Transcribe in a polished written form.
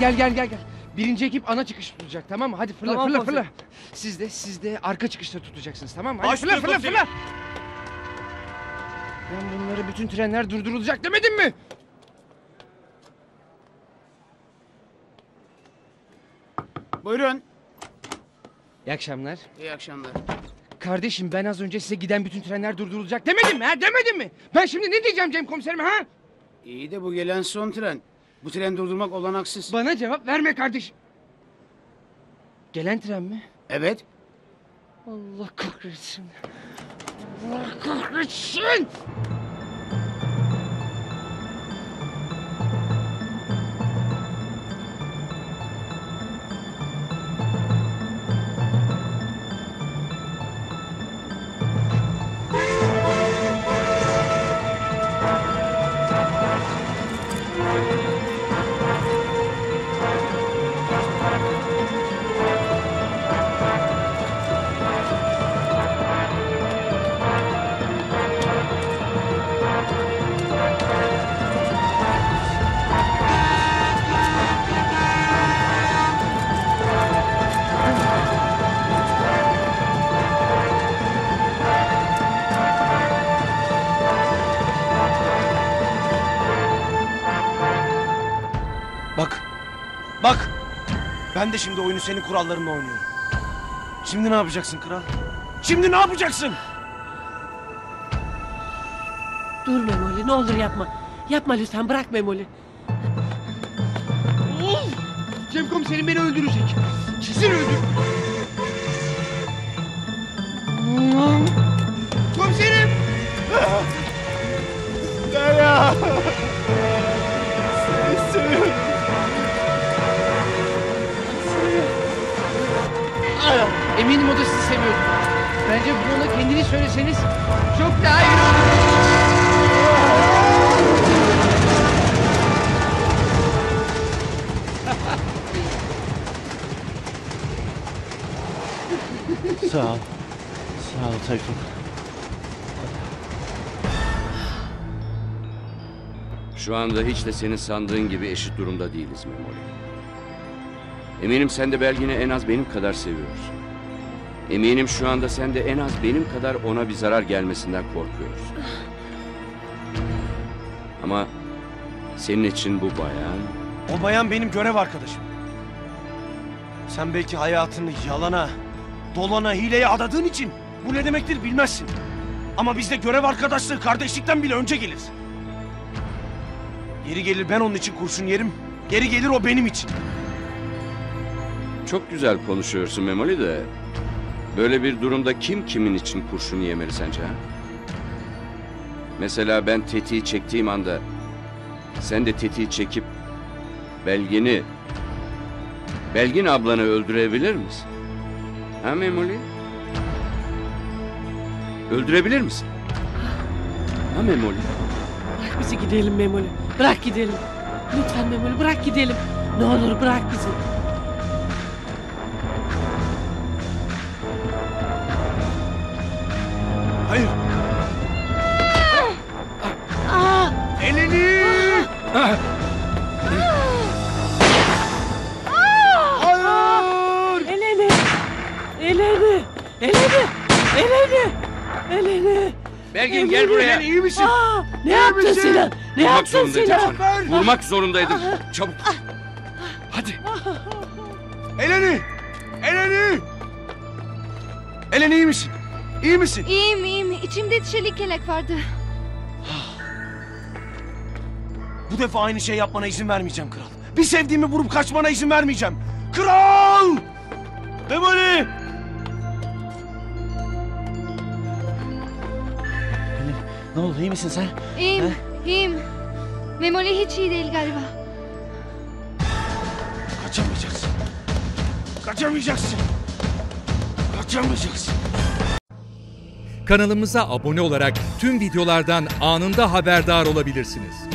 Gel. Birinci ekip ana çıkış tutacak, tamam mı? Hadi fırla tamam, fırla. Siz de arka çıkışta tutacaksınız, tamam mı? Hadi fırla. Ben bunları bütün trenler durdurulacak demedim mi? Buyurun. İyi akşamlar. İyi akşamlar. Kardeşim ben az önce size giden bütün trenler durdurulacak demedim mi? Ben şimdi ne diyeceğim Cem komiserime ha? İyi de bu gelen son tren. Bu treni durdurmak olanaksız. Bana cevap verme kardeşim. Gelen tren mi? Evet. Allah kahretsin. Allah kahretsin. Bak! Ben de şimdi oyunu senin kurallarınla oynuyorum. Şimdi ne yapacaksın kral? Dur Memoli, ne olur yapma. Yapma lütfen, bırak Memoli. Cem komiserim beni öldürecek. Kesin öldür. Komiserim! Daya! Seni eminim o da sizi seviyordu. Bence bunu ona kendini söyleseniz çok daha iyi olur. Sağ ol Tayfun. Şu anda hiç de senin sandığın gibi eşit durumda değiliz Memoli. Eminim sen de Belgin'i en az benim kadar seviyorsun. Eminim şu anda sen de en az benim kadar ona bir zarar gelmesinden korkuyorsun. Ama senin için bu bayan... O bayan benim görev arkadaşım. Sen belki hayatını yalana, dolana, hileye adadığın için bu ne demektir bilmezsin. Ama bizde görev arkadaşlığı kardeşlikten bile önce gelir. Yeri gelir ben onun için kurşun yerim, geri gelir o benim için. Çok güzel konuşuyorsun Memoli de... Böyle bir durumda kim kimin için kurşun yemeli sence? Ha? Mesela ben tetiği çektiğim anda... Sen de tetiği çekip... Belgin ablanı öldürebilir misin? Ha Memoli? Öldürebilir misin? Ha Memoli? Bırak bizi gidelim Memoli. Bırak gidelim. Lütfen Memoli bırak gidelim. Ne olur bırak bizi. Hayır. Elini! Hayır! Elini! Belgin gel buraya. İyi misin? Ne yaptın Sinan? Vurmak zorundaydım. Çabuk. Hadi. Elini! Elini iyi misin? İyi misin? İyiyim. İçimde çelikelek vardı. Bu defa aynı şey yapmana izin vermeyeceğim kral. Bir sevdiğimi vurup kaçmana izin vermeyeceğim. Kral! Memoli! Ne oldu? İyi misin sen? İyiyim. Memoli hiç iyi değil galiba. Kaçamayacaksın. Kanalımıza abone olarak tüm videolardan anında haberdar olabilirsiniz.